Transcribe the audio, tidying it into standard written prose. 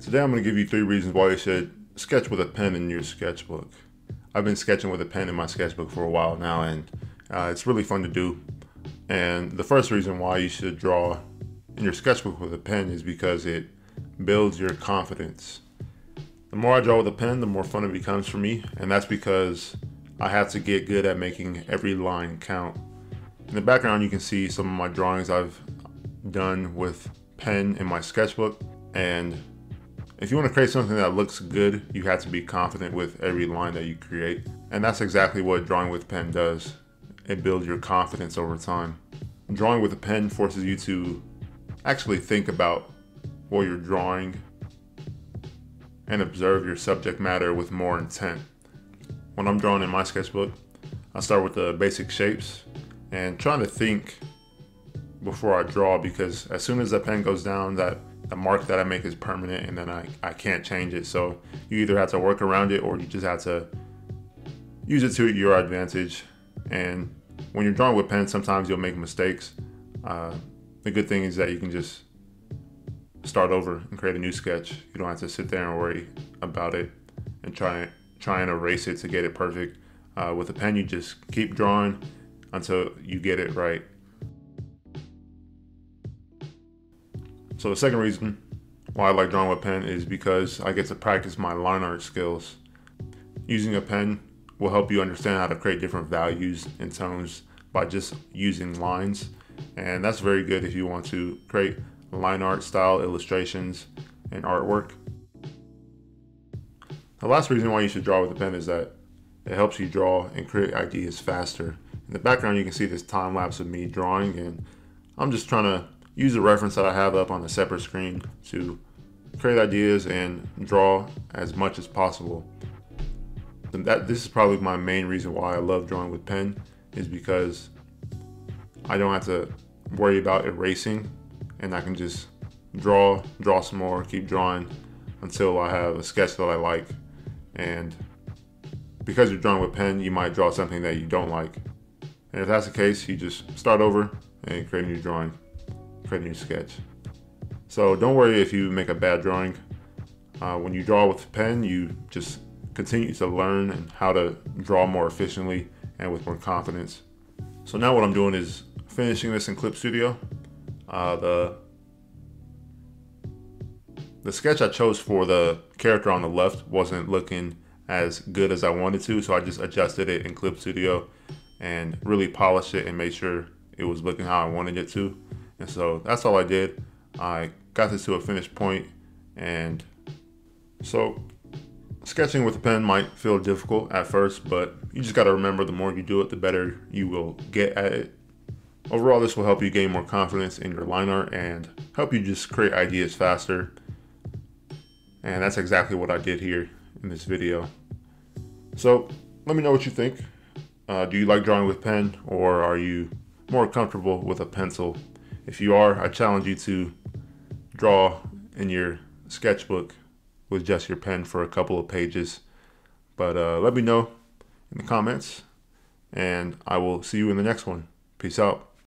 Today I'm going to give you 3 reasons why you should sketch with a pen in your sketchbook. I've been sketching with a pen in my sketchbook for a while now, and it's really fun to do. And the first reason why you should draw in your sketchbook with a pen is because it builds your confidence. The more I draw with a pen, the more fun it becomes for me, and that's because I have to get good at making every line count. In the background, you can see some of my drawings I've done with pen in my sketchbook, and if you want to create something that looks good, you have to be confident with every line that you create, and that's exactly what drawing with pen does. It builds your confidence over time. Drawing with a pen forces you to actually think about what you're drawing and observe your subject matter with more intent. When I'm drawing in my sketchbook, I start with the basic shapes and trying to think before I draw, because as soon as the pen goes down, the mark that I make is permanent, and then I can't change it. So you either have to work around it or you just have to use it to your advantage. And when you're drawing with pen, sometimes you'll make mistakes. The good thing is that you can just start over and create a new sketch. You don't have to sit there and worry about it and try and erase it to get it perfect. With a pen, you just keep drawing until you get it right. So the second reason why I like drawing with a pen is because I get to practice my line art skills. Using a pen will help you understand how to create different values and tones by just using lines. And that's very good if you want to create line art style illustrations and artwork. The last reason why you should draw with a pen is that it helps you draw and create ideas faster. In the background, you can see this time lapse of me drawing, and I'm just trying to use a reference that I have up on a separate screen to create ideas and draw as much as possible. And this is probably my main reason why I love drawing with pen, is because I don't have to worry about erasing, and I can just draw some more, keep drawing until I have a sketch that I like. And because you're drawing with pen, you might draw something that you don't like. And if that's the case, you just start over and create a new drawing. Create a new sketch. So don't worry if you make a bad drawing. When you draw with a pen, you just continue to learn how to draw more efficiently and with more confidence. So now what I'm doing is finishing this in Clip Studio. The sketch I chose for the character on the left wasn't looking as good as I wanted to, so I just adjusted it in Clip Studio and really polished it and made sure it was looking how I wanted it to. And so that's all I did. I got this to a finished point. And so sketching with a pen might feel difficult at first, but you just gotta remember, the more you do it, the better you will get at it. Overall, this will help you gain more confidence in your line art and help you just create ideas faster. And that's exactly what I did here in this video. So let me know what you think. Do you like drawing with pen, or are you more comfortable with a pencil? If you are, I challenge you to draw in your sketchbook with just your pen for a couple of pages. But let me know in the comments, and I will see you in the next one. Peace out.